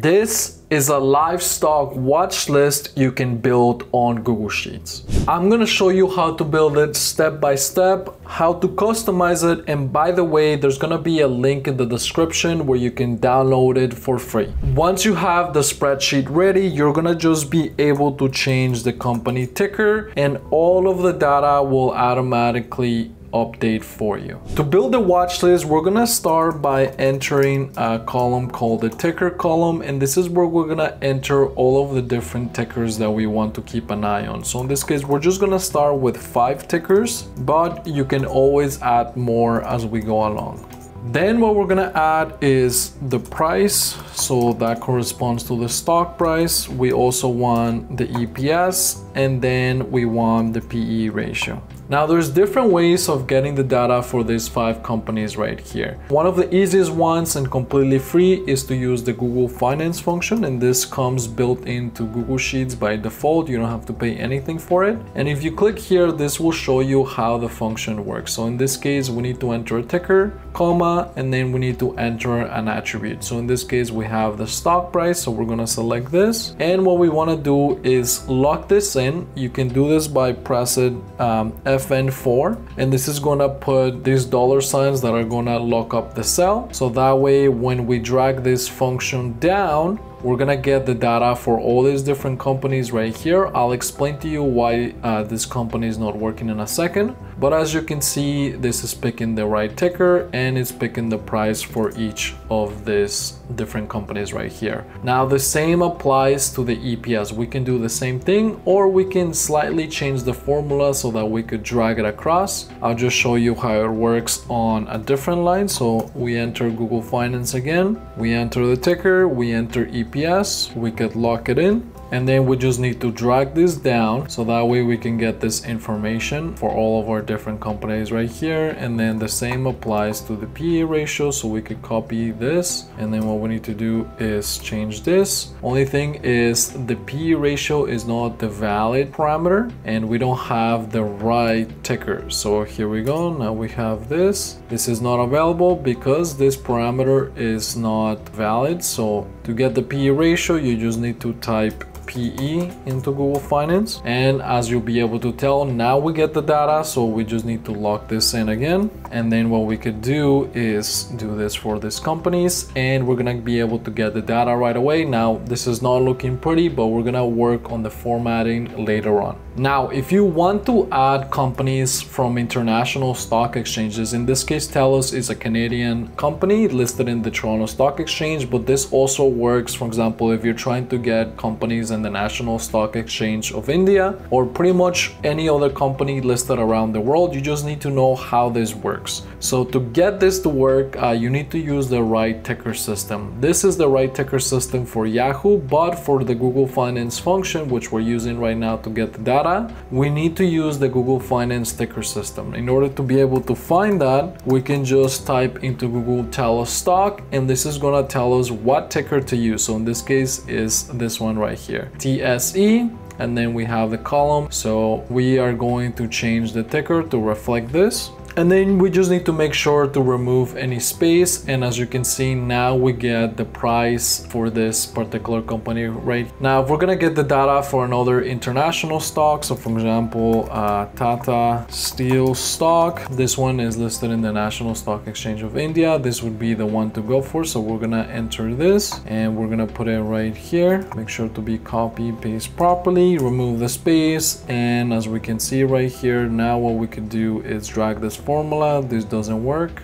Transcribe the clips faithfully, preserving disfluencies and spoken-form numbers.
This is a live stock watch list you can build on Google Sheets. I'm gonna show you how to build it step by step, how to customize it, and by the way, there's gonna be a link in the description where you can download it for free. Once you have the spreadsheet ready, you're gonna just be able to change the company ticker and all of the data will automatically update for you. To build the watch list, we're gonna start by entering a column called the ticker column, and this is where we're gonna enter all of the different tickers that we want to keep an eye on. So in this case, we're just gonna start with five tickers, but you can always add more as we go along. Then what we're gonna add is the price, so that corresponds to the stock price. We also want the E P S, and then we want the P E ratio. Now there's different ways of getting the data for these five companies right here. One of the easiest ones and completely free is to use the Google Finance function, and this comes built into Google Sheets by default. You don't have to pay anything for it. And if you click here, this will show you how the function works. So in this case, we need to enter a ticker, comma, and then we need to enter an attribute. So in this case, we have the stock price, so we're gonna select this, and what we want to do is lock this in. You can do this by pressing um, F N four, and this is gonna put these dollar signs that are gonna lock up the cell, so that way when we drag this function down, we're gonna get the data for all these different companies right here. I'll explain to you why uh, this company is not working in a second. But as you can see, this is picking the right ticker and it's picking the price for each of these different companies right here. Now the same applies to the E P S. We can do the same thing, or we can slightly change the formula so that we could drag it across. I'll just show you how it works on a different line. So we enter Google Finance again, we enter the ticker, we enter E P S. We could lock it in, and then we just need to drag this down so that way we can get this information for all of our different companies right here. And then the same applies to the P E ratio, so we could copy this, and then what we need to do is change this. Only thing is the P E ratio is not the valid parameter and we don't have the right ticker. So here we go, now we have this. This is not available because this parameter is not valid. So to get the P E ratio, you just need to type P E into Google Finance, and as you'll be able to tell, now we get the data. So we just need to lock this in again, and then what we could do is do this for these companies, and we're gonna be able to get the data right away. Now this is not looking pretty, but we're gonna work on the formatting later on. Now if you want to add companies from international stock exchanges, in this case TELUS is a Canadian company listed in the Toronto Stock Exchange, but this also works, for example, if you're trying to get companies in the National Stock Exchange of India or pretty much any other company listed around the world. You just need to know how this works. So to get this to work, uh, you need to use the right ticker system. This is the right ticker system for Yahoo, but for the Google Finance function, which we're using right now to get the data, we need to use the Google Finance ticker system. In order to be able to find that, we can just type into Google TELUS stock, and this is gonna tell us what ticker to use. So in this case is this one right here, T S E, and then we have the column, so we are going to change the ticker to reflect this, and then we just need to make sure to remove any space. And as you can see, now we get the price for this particular company right now. If we're gonna get the data for another international stock, so for example uh, Tata Steel stock, this one is listed in the National Stock Exchange of India, this would be the one to go for. So we're gonna enter this and we're gonna put it right here. Make sure to be copy paste properly, remove the space, and as we can see right here, now what we can do is drag this formula. This doesn't work.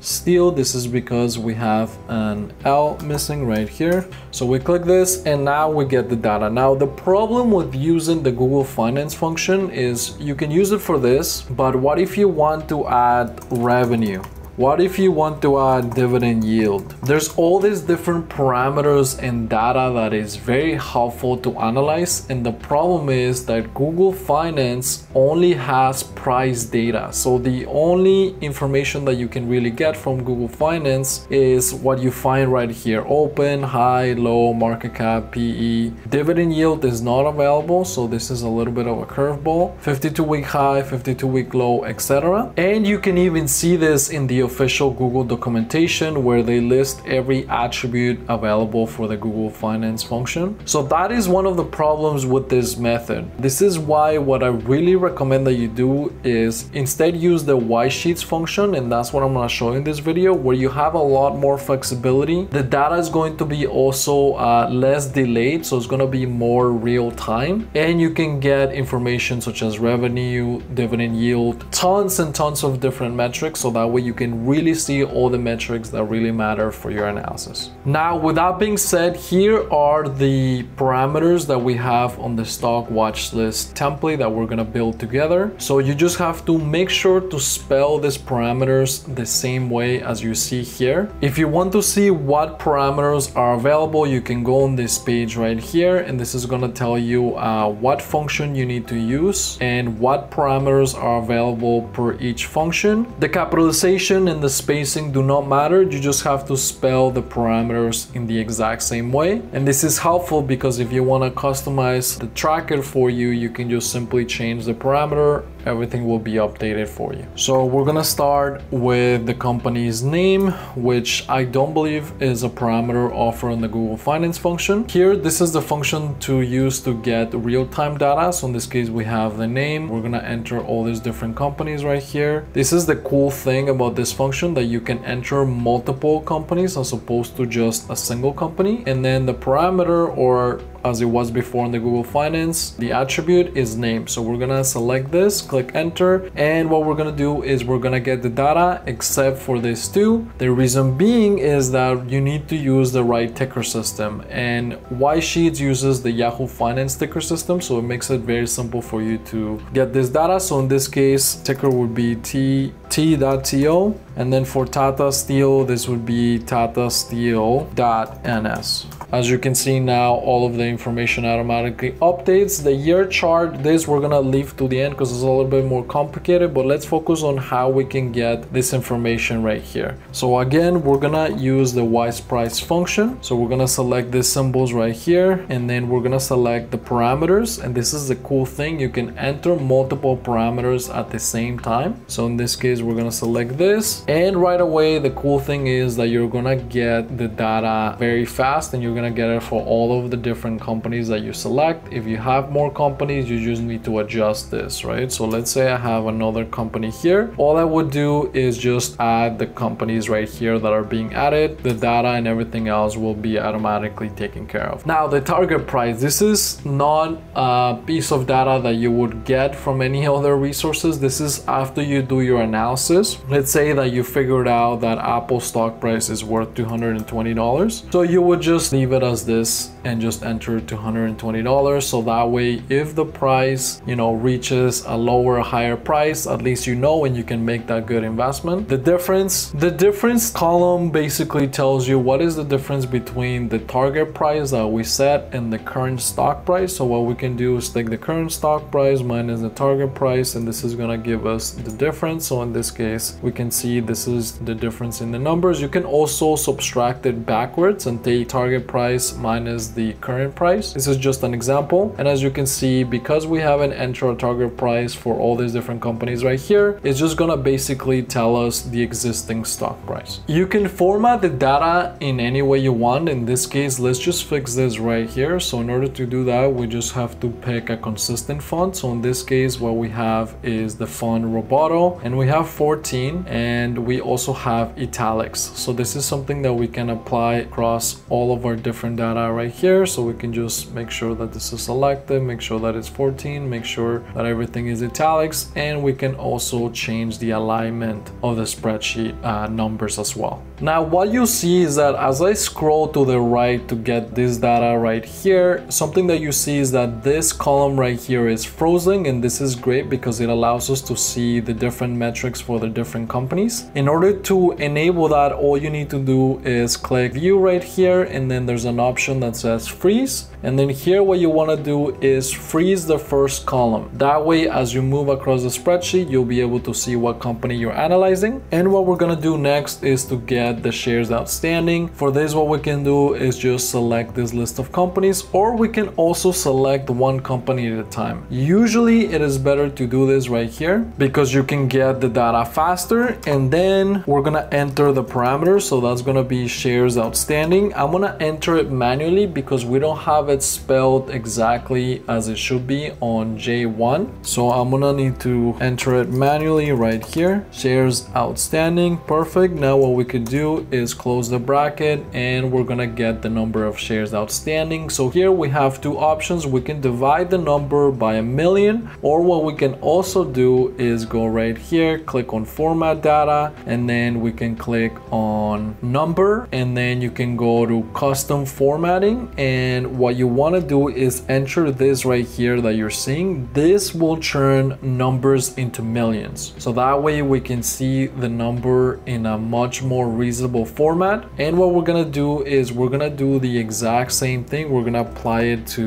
Steel, this is because we have an L missing right here. So we click this and now we get the data. Now the problem with using the Google Finance function is you can use it for this, but what if you want to add revenue? What if you want to add dividend yield? There's all these different parameters and data that is very helpful to analyze, and the problem is that Google Finance only has price data. So the only information that you can really get from Google Finance is what you find right here: open, high, low, market cap, P E. Dividend yield is not available, so this is a little bit of a curveball. fifty-two week high, fifty-two week low, et cetera. And you can even see this in the official Google documentation where they list every attribute available for the Google Finance function. So that is one of the problems with this method. This is why what I really recommend that you do is instead use the Wisesheets function, and that's what I'm going to show in this video, where you have a lot more flexibility. The data is going to be also uh, less delayed, so it's going to be more real time, and you can get information such as revenue, dividend yield, tons and tons of different metrics, so that way you can really see all the metrics that really matter for your analysis. Now, with that being said, here are the parameters that we have on the stock watch list template that we're going to build together. So you just have to make sure to spell these parameters the same way as you see here. If you want to see what parameters are available, you can go on this page right here, and this is going to tell you uh, what function you need to use and what parameters are available per each function. The capitalization and the spacing do not matter. You just have to spell the parameters in the exact same way. And this is helpful because if you want to customize the tracker for you, you can just simply change the parameter. Everything will be updated for you. So we're gonna start with the company's name, which I don't believe is a parameter offered on the Google Finance function. Here, this is the function to use to get real-time data. So in this case, we have the name. We're gonna enter all these different companies right here. This is the cool thing about this function, that you can enter multiple companies as opposed to just a single company. And then the parameter, or as it was before in the Google Finance, the attribute is name. So we're gonna select this, click enter, and what we're gonna do is we're gonna get the data except for these two. The reason being is that you need to use the right ticker system, and Wisesheets uses the Yahoo Finance ticker system, so it makes it very simple for you to get this data. So in this case, ticker would be T T dot T O, and then for Tata Steel, this would be Tata Steel dot N S. As you can see now, all of the information automatically updates. The year chart, this we're gonna leave to the end because it's a little bit more complicated, but let's focus on how we can get this information right here. So again, we're gonna use the Wise Price function. So we're gonna select these symbols right here, and then we're gonna select the parameters. And this is the cool thing, you can enter multiple parameters at the same time. So in this case, we're gonna select this, and right away, the cool thing is that you're gonna get the data very fast, and you're gonna get it for all of the different companies that you select. If you have more companies, you just need to adjust this, right? So let's say I have another company here. All I would do is just add the companies right here that are being added. The data and everything else will be automatically taken care of. Now, the target price, this is not a piece of data that you would get from any other resources. This is after you do your analysis. Let's say that you figured out that Apple stock price is worth two hundred twenty dollars. So you would just leave it as this and just enter two hundred twenty dollars, so that way if the price, you know, reaches a lower or higher price, at least you know and you can make that good investment. The difference, the difference column basically tells you what is the difference between the target price that we set and the current stock price. So what we can do is take the current stock price minus the target price, and this is gonna give us the difference. So in this case, we can see this is the difference in the numbers. You can also subtract it backwards and take target price minus the current price. This is just an example, and as you can see, because we haven't entered a target price for all these different companies right here, it's just gonna basically tell us the existing stock price. You can format the data in any way you want. In this case, let's just fix this right here. So in order to do that, we just have to pick a consistent font. So in this case, what we have is the font Roboto, and we have fourteen, and we also have italics. So this is something that we can apply across all of our different data right here. So we can just make sure that this is selected, make sure that it's fourteen, make sure that everything is italics, and we can also change the alignment of the spreadsheet uh, numbers as well. Now what you see is that as I scroll to the right to get this data right here, something that you see is that this column right here is frozen, and this is great because it allows us to see the different metrics for the different companies. In order to enable that, all you need to do is click view right here, and then there's an option that says freeze. And then here what you want to do is freeze the first column. That way, as you move across the spreadsheet, you'll be able to see what company you're analyzing. And what we're going to do next is to get the shares outstanding. For this, what we can do is just select this list of companies, or we can also select one company at a time. Usually it is better to do this right here because you can get the data faster, and then we're gonna enter the parameters. So that's gonna be shares outstanding. I'm gonna enter it manually because we don't have it spelled exactly as it should be on J one. So I'm gonna need to enter it manually right here. Shares outstanding, perfect. Now what we could do is close the bracket and we're gonna get the number of shares outstanding. So here we have two options. We can divide the number by a million, or what we can also do is go right here, click on format data, and then we can click on number, and then you can go to custom formatting. And what you want to do is enter this right here that you're seeing. This will turn numbers into millions, so that way we can see the number in a much more reasonable format. And what we're gonna do is we're gonna do the exact same thing. We're gonna apply it to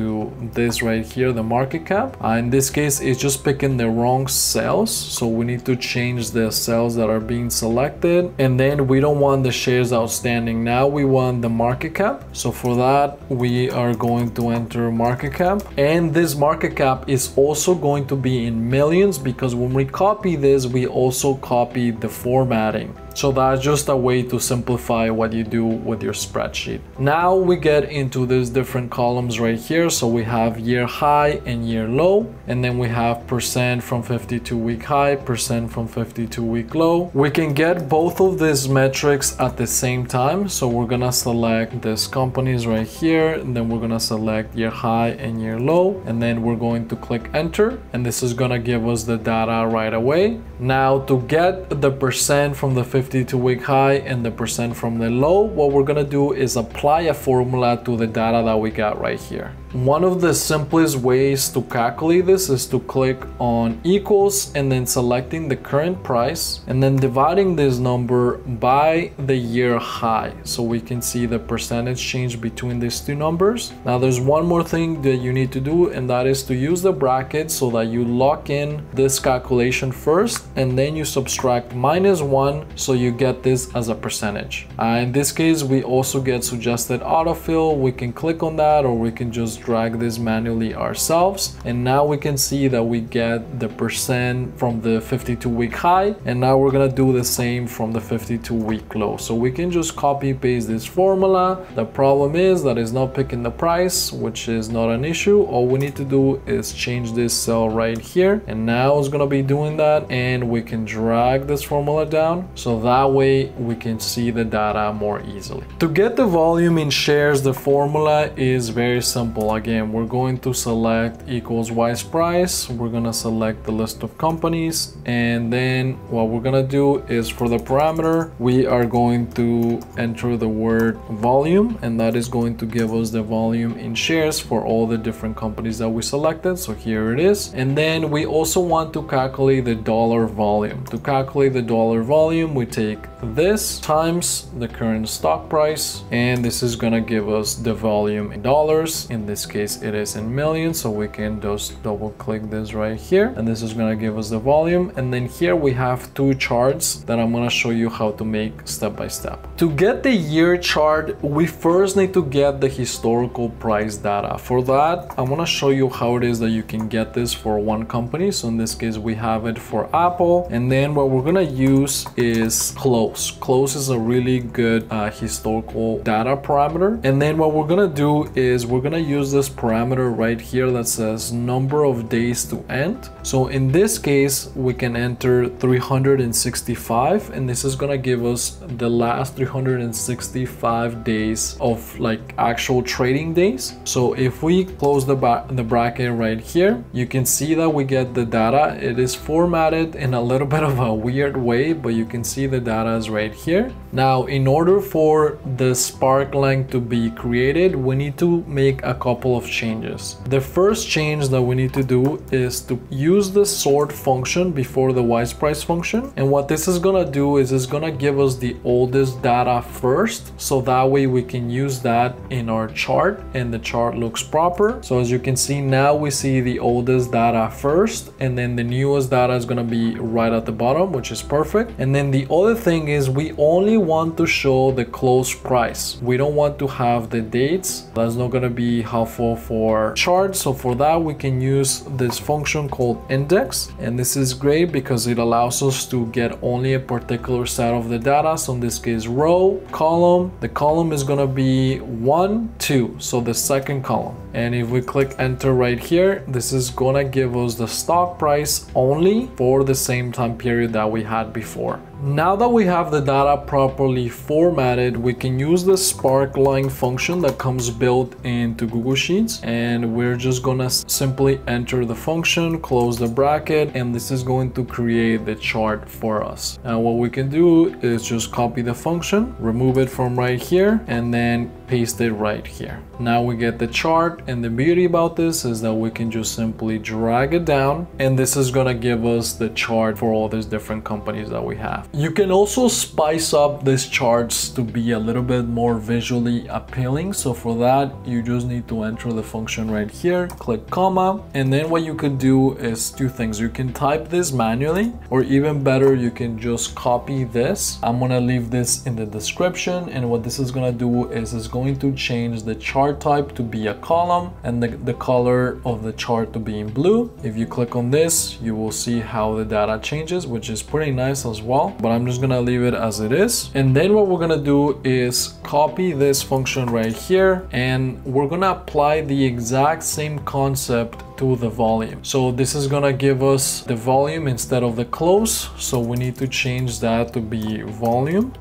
this right here, the market cap. Uh, in this case, it's just picking the wrong cells, so we need to change the cells that are being selected. And then we don't want the shares outstanding, now we want the market cap. So for that, we are going to enter market cap, and this market cap is also going to be in millions, because when we copy this, we also copy the formatting. So that's just a way to simplify what you do with your spreadsheet. Now we get into these different columns right here. So we have year high and year low, and then we have percent from fifty-two week high, percent from fifty-two week low. We can get both of these metrics at the same time. So we're gonna select these companies right here, and then we're gonna select year high and year low, and then we're going to click enter, and this is gonna give us the data right away. Now to get the percent from the fifty-two week high and the percent from the low, what we're gonna do is apply a formula to the data that we got right here. One of the simplest ways to calculate this is to click on equals and then selecting the current price and then dividing this number by the year high, so we can see the percentage change between these two numbers. Now there's one more thing that you need to do, and that is to use the bracket so that you lock in this calculation first, and then you subtract minus one, so you get this as a percentage. Uh, in this case, we also get suggested autofill. We can click on that, or we can just drag this manually ourselves, and now we can see that we get the percent from the fifty-two week high, and now we're gonna do the same from the fifty-two week low. So we can just copy paste this formula. The problem is that it's not picking the price, which is not an issue. All we need to do is change this cell right here, and now it's gonna be doing that, and we can drag this formula down, so that way we can see the data more easily. To get the volume in shares, the formula is very simple. Again, we're going to select equals wise price, we're gonna select the list of companies, and then what we're gonna do is for the parameter, we are going to enter the word volume, and that is going to give us the volume in shares for all the different companies that we selected. So here it is. And then we also want to calculate the dollar volume. To calculate the dollar volume, we take this times the current stock price, and this is gonna give us the volume in dollars. In this case, it is in millions, so we can just double click this right here, and this is going to give us the volume. And then here we have two charts that I'm going to show you how to make step by step. To get the year chart, we first need to get the historical price data. For that, I'm going to show you how it is that you can get this for one company. So in this case, we have it for Apple, and then what we're going to use is close. Close is a really good uh, historical data parameter, and then what we're going to do is we're going to use this parameter right here that says number of days to end. So in this case, we can enter three hundred sixty-five, and this is gonna give us the last three hundred sixty-five days of like actual trading days. So if we close the, the bracket right here, you can see that we get the data. It is formatted in a little bit of a weird way, but you can see the data is right here. Now, in order for the sparkline to be created, we need to make a couple of changes. The first change that we need to do is to use the sort function before the wise price function, and what this is gonna do is it's gonna give us the oldest data first, so that way we can use that in our chart and the chart looks proper. So as you can see, now we see the oldest data first, and then the newest data is gonna be right at the bottom, which is perfect. And then the other thing is we only only want to show the close price. We don't want to have the dates. That's not going to be helpful for charts. So for that, we can use this function called index. And this is great because it allows us to get only a particular set of the data. So in this case, row, column. The column is going to be one, two. So the second column. And if we click enter right here, this is going to give us the stock price only for the same time period that we had before. Now that we have the data properly formatted, we can use the sparkline function that comes built into Google Sheets, and we're just gonna simply enter the function, close the bracket, and this is going to create the chart for us. Now what we can do is just copy the function, remove it from right here, and then paste it right here. Now we get the chart, and the beauty about this is that we can just simply drag it down, and this is gonna give us the chart for all these different companies that we have. You can also spice up these charts to be a little bit more visually appealing. So for that, you just need to enter the function right here, click comma, and then what you could do is two things. You can type this manually, or even better, you can just copy this. I'm gonna leave this in the description, and what this is gonna do is it's going to change the chart type to be a column and the, the color of the chart to be in blue. If you click on this, you will see how the data changes, which is pretty nice as well. But I'm just gonna leave it as it is. And then what we're gonna do is copy this function right here, and we're gonna apply the exact same concept to the volume. So this is gonna give us the volume instead of the close. So we need to change that to be volume.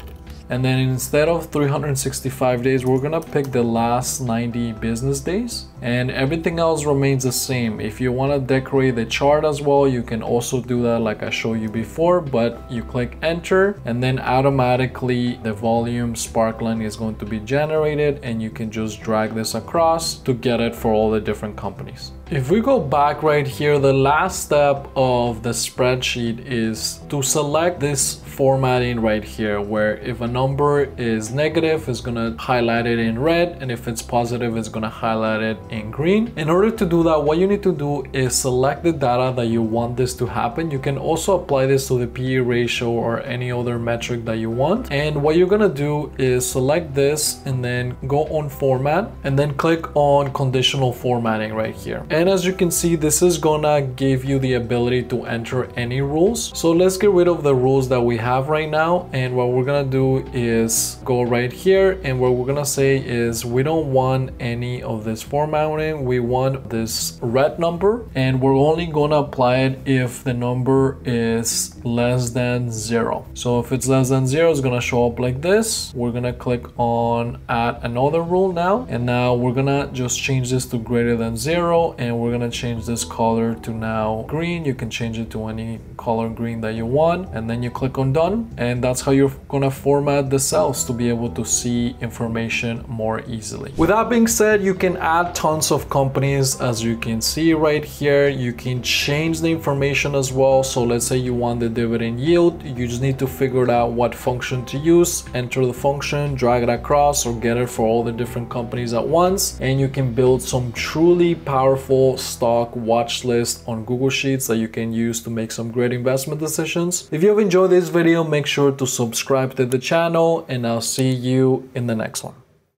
And then instead of three hundred sixty-five days, we're gonna pick the last ninety business days. And everything else remains the same. If you want to decorate the chart as well, you can also do that like I showed you before, but you click enter, and then automatically the volume sparkline is going to be generated, and you can just drag this across to get it for all the different companies. If we go back right here, the last step of the spreadsheet is to select this formatting right here, where if a number is negative, it's gonna highlight it in red, and if it's positive, it's gonna highlight it in green. In order to do that, what you need to do is select the data that you want this to happen. You can also apply this to the P E ratio or any other metric that you want. And what you're gonna do is select this and then go on format and then click on conditional formatting right here. And as you can see, this is gonna give you the ability to enter any rules. So let's get rid of the rules that we have right now. And what we're gonna do is go right here, and what we're gonna say is we don't want any of this formatting. Formatting, we want this red number, and we're only gonna apply it if the number is less than zero. So if it's less than zero, it's gonna show up like this. We're gonna click on add another rule now, and now we're gonna just change this to greater than zero, and we're gonna change this color to now green. You can change it to any color green that you want, and then you click on done, and that's how you're gonna format the cells to be able to see information more easily. With that being said, you can add tons of companies. As you can see right here, you can change the information as well. So let's say you want the dividend yield, you just need to figure out what function to use, enter the function, drag it across, or get it for all the different companies at once, and you can build some truly powerful stock watch list on Google Sheets that you can use to make some great investment decisions. If you have enjoyed this video, make sure to subscribe to the channel, and I'll see you in the next one.